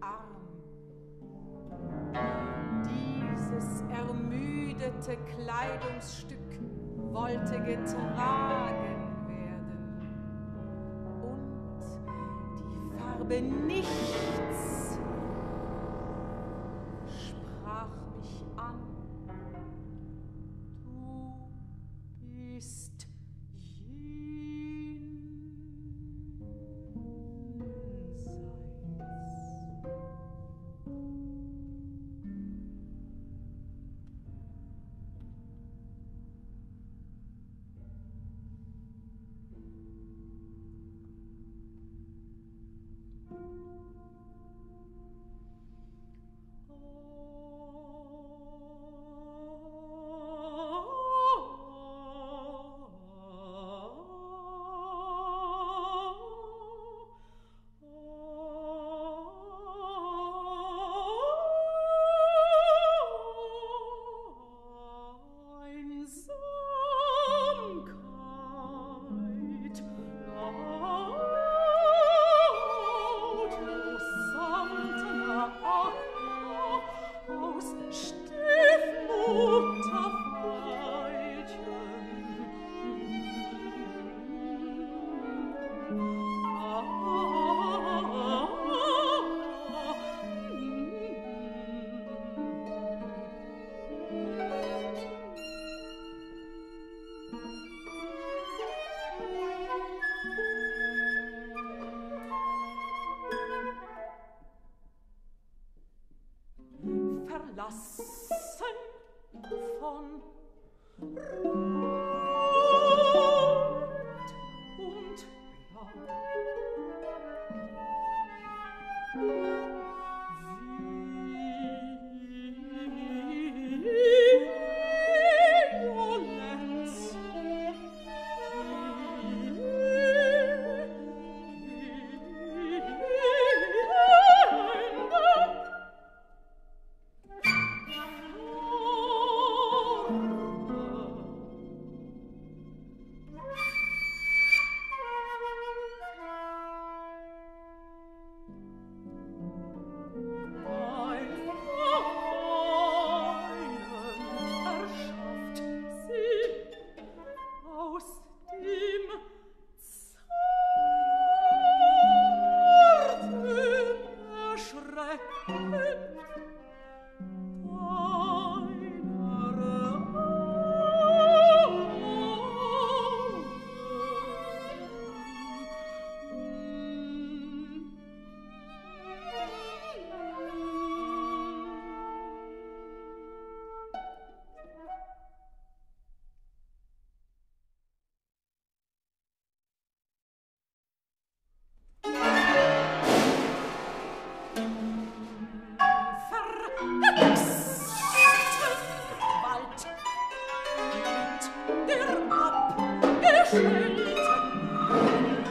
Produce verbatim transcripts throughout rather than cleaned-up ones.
Arm. Dieses ermüdete Kleidungsstück wollte getragen werden. Und die Farbe Nichts sprach mich an. Du bist verlassen von Rot und Blau. Violett,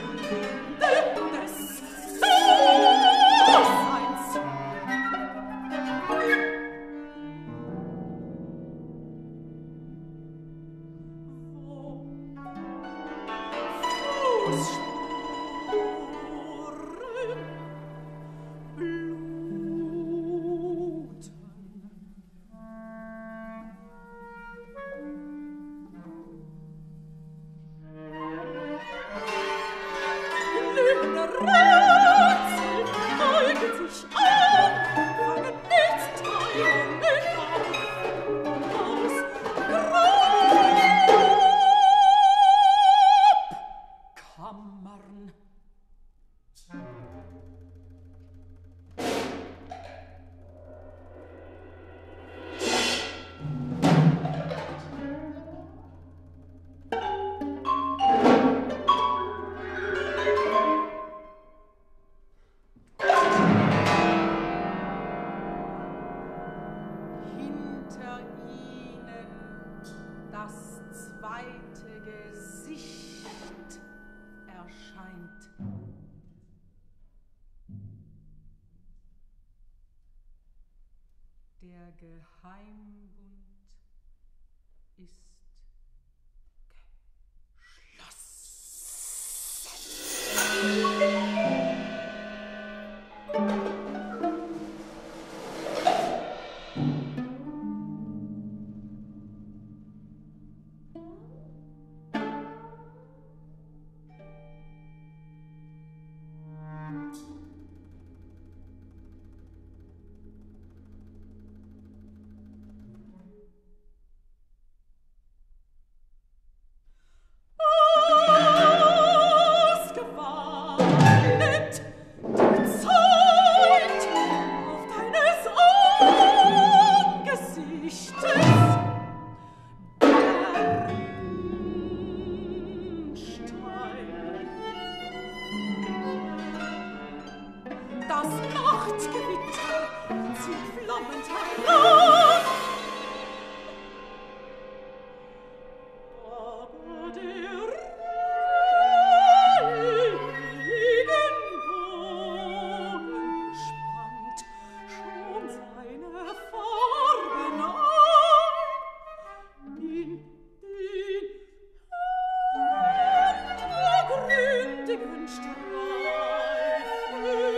Der Geheimbund ist geschlossen. Nachtgewitter zu Flammen herab. Aber der Regen Bogen spannt schon seine Farben an. In den untergründigen Streifen